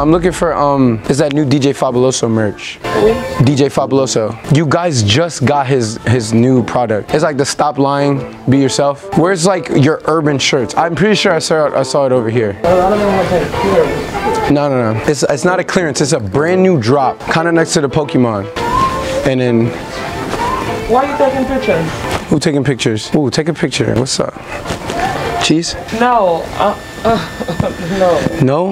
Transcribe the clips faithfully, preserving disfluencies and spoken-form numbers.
I'm looking for um is that new D J Faboloso merch. D J Faboloso. You guys just got his his new product. It's like the Stop Lying, Be Yourself. Where's like your urban shirts? I'm pretty sure I saw it, I saw it over here. Well, I don't know how to clear. No, no, no. It's it's not a clearance. It's a brand new drop, kind of next to the Pokemon. And then. Why are you taking pictures? Who taking pictures? Ooh, take a picture. What's up? Cheese? No. Uh, uh, no.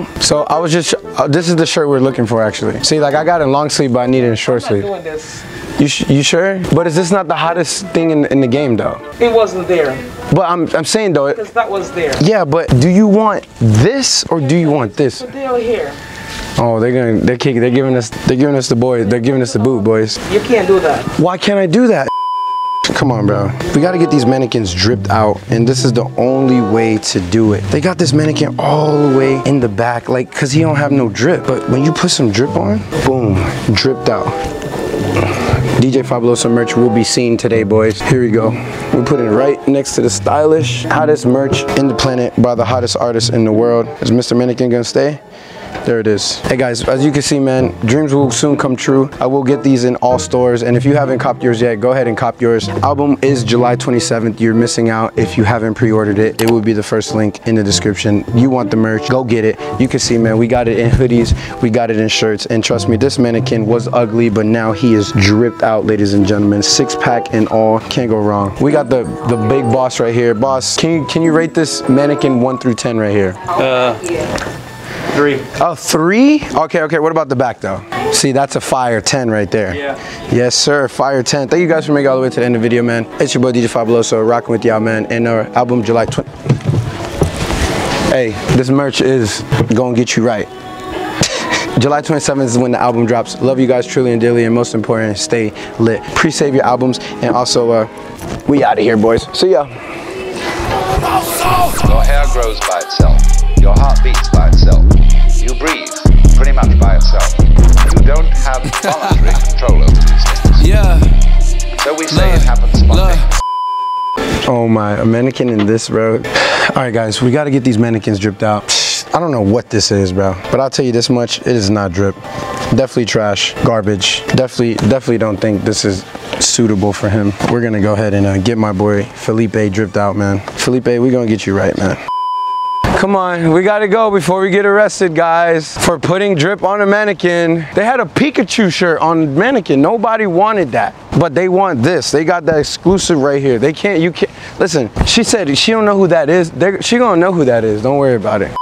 No? So I was just, uh, this is the shirt we're looking for actually. See, like I got in long sleeve, but I needed a short sleeve. I'm not doing this. You, sh you sure? But is this not the hottest thing in, in the game though? It wasn't there. But I'm, I'm saying though. Because that was there. Yeah, but do you want this or do you want this? It's a deal here. Oh, they're gonna, they're kicking, they're giving us, they're giving us the boy, they're giving us the boot, boys. You can't do that. Why can't I do that? Come on, bro. We gotta get these mannequins dripped out, and this is the only way to do it. They got this mannequin all the way in the back, like, cause he don't have no drip. But when you put some drip on, boom, dripped out. D J Faboloso merch will be seen today, boys. Here we go. We put it right next to the stylish, hottest merch in the planet by the hottest artist in the world. Is Mister Mannequin gonna stay? There it is. Hey guys, as you can see, man, dreams will soon come true. I will get these in all stores, and if you haven't copped yours yet, go ahead and cop yours. Album is July twenty-seventh. You're missing out if you haven't pre-ordered it. It will be the first link in the description. You want the merch, go get it. You can see, man, we got it in hoodies, we got it in shirts, and trust me, this mannequin was ugly, but now he is dripped out, ladies and gentlemen. Six pack and all, can't go wrong. We got the the big boss right here. Boss, can you can you rate this mannequin one through ten right here? Uh yeah. Three. Oh, three? Okay, okay. What about the back, though? See, that's a fire ten right there. Yeah. Yes, sir. Fire ten. Thank you guys for making it all the way to the end of the video, man. It's your boy, D J Faboloso, rocking with y'all, man. And our album, July twentieth. Hey, this merch is gonna get you right. July twenty-seventh is when the album drops. Love you guys truly and dearly, and most important, stay lit. Pre-save your albums, and also, uh, we out of here, boys. See ya. Your hair grows by itself. Your heart beats by itself. You breathe pretty much by itself. You don't have voluntary control over these things. Yeah. So we say it happens spontaneously. Oh my, a mannequin in this road. Alright guys, we gotta get these mannequins dripped out. I don't know what this is, bro. But I'll tell you this much, it is not drip. Definitely trash, garbage. Definitely, definitely don't think this is suitable for him. We're gonna go ahead and uh, get my boy Felipe dripped out, man. Felipe, we gonna get you right, man. Come on, we gotta go before we get arrested, guys, for putting drip on a mannequin. They had a Pikachu shirt on mannequin. Nobody wanted that, but they want this. They got that exclusive right here. They can't, you can't. Listen, she said she don't know who that is. They're, she gonna know who that is. Don't worry about it.